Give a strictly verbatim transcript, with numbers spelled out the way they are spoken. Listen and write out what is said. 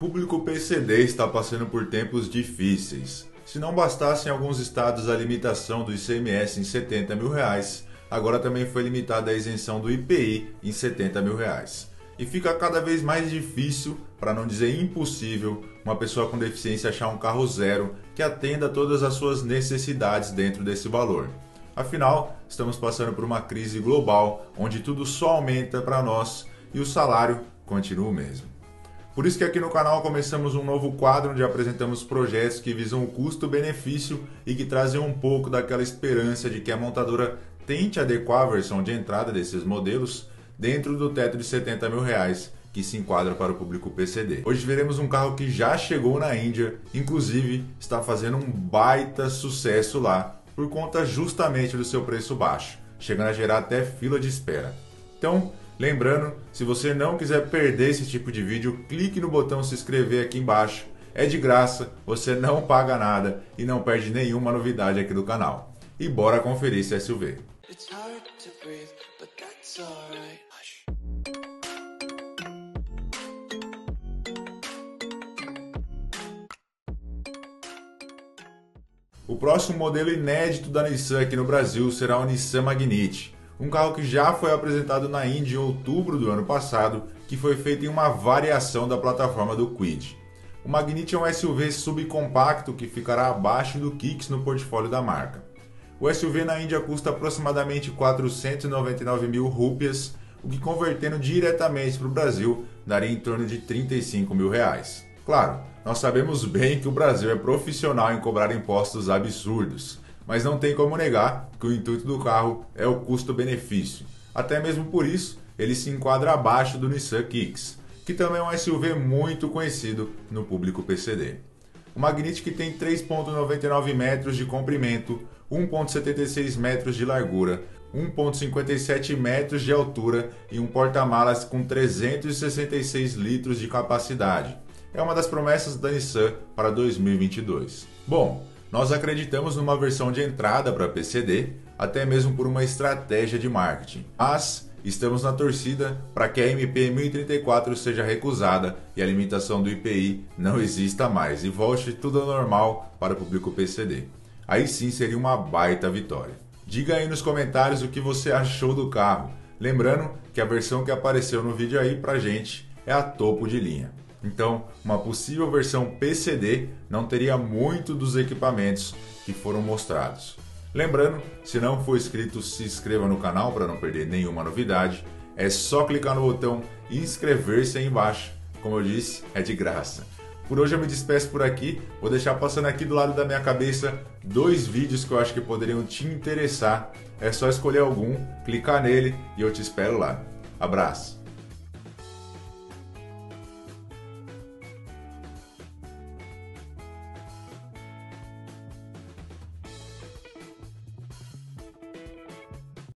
O público P C D está passando por tempos difíceis. Se não bastasse em alguns estados a limitação do I C M S em setenta mil reais, agora também foi limitada a isenção do I P I em setenta mil reais. E fica cada vez mais difícil, para não dizer impossível, uma pessoa com deficiência achar um carro zero que atenda todas as suas necessidades dentro desse valor. Afinal, estamos passando por uma crise global, onde tudo só aumenta para nós e o salário continua o mesmo. Por isso que aqui no canal começamos um novo quadro onde apresentamos projetos que visam o custo-benefício e que trazem um pouco daquela esperança de que a montadora tente adequar a versão de entrada desses modelos dentro do teto de setenta mil reais que se enquadra para o público P C D. Hoje veremos um carro que já chegou na Índia, inclusive está fazendo um baita sucesso lá por conta justamente do seu preço baixo, chegando a gerar até fila de espera. Então, lembrando, se você não quiser perder esse tipo de vídeo, clique no botão se inscrever aqui embaixo. É de graça, você não paga nada e não perde nenhuma novidade aqui do canal. E bora conferir esse S U V. O próximo modelo inédito da Nissan aqui no Brasil será o Nissan Magnite. Um carro que já foi apresentado na Índia em outubro do ano passado, que foi feito em uma variação da plataforma do Kwid. O Magnite é um S U V subcompacto que ficará abaixo do Kicks no portfólio da marca. O S U V na Índia custa aproximadamente quatrocentos e noventa e nove mil rúpias, o que convertendo diretamente para o Brasil daria em torno de trinta e cinco mil reais. Claro, nós sabemos bem que o Brasil é profissional em cobrar impostos absurdos, mas não tem como negar que o intuito do carro é o custo-benefício. Até mesmo por isso, ele se enquadra abaixo do Nissan Kicks, que também é um S U V muito conhecido no público P C D. O Magnite, que tem três vírgula noventa e nove metros de comprimento, um vírgula setenta e seis metros de largura, um vírgula cinquenta e sete metros de altura e um porta-malas com trezentos e sessenta e seis litros de capacidade. É uma das promessas da Nissan para dois mil e vinte e dois. Bom, nós acreditamos numa versão de entrada para P C D, até mesmo por uma estratégia de marketing. Mas estamos na torcida para que a M P mil e trinta e quatro seja recusada e a limitação do I P I não exista mais e volte tudo ao normal para o público P C D. Aí sim seria uma baita vitória. Diga aí nos comentários o que você achou do carro. Lembrando que a versão que apareceu no vídeo aí pra gente é a topo de linha. Então, uma possível versão P C D não teria muito dos equipamentos que foram mostrados. Lembrando, se não for inscrito, se inscreva no canal para não perder nenhuma novidade. É só clicar no botão inscrever-se aí embaixo. Como eu disse, é de graça. Por hoje eu me despeço por aqui. Vou deixar passando aqui do lado da minha cabeça dois vídeos que eu acho que poderiam te interessar. É só escolher algum, clicar nele e eu te espero lá. Abraço!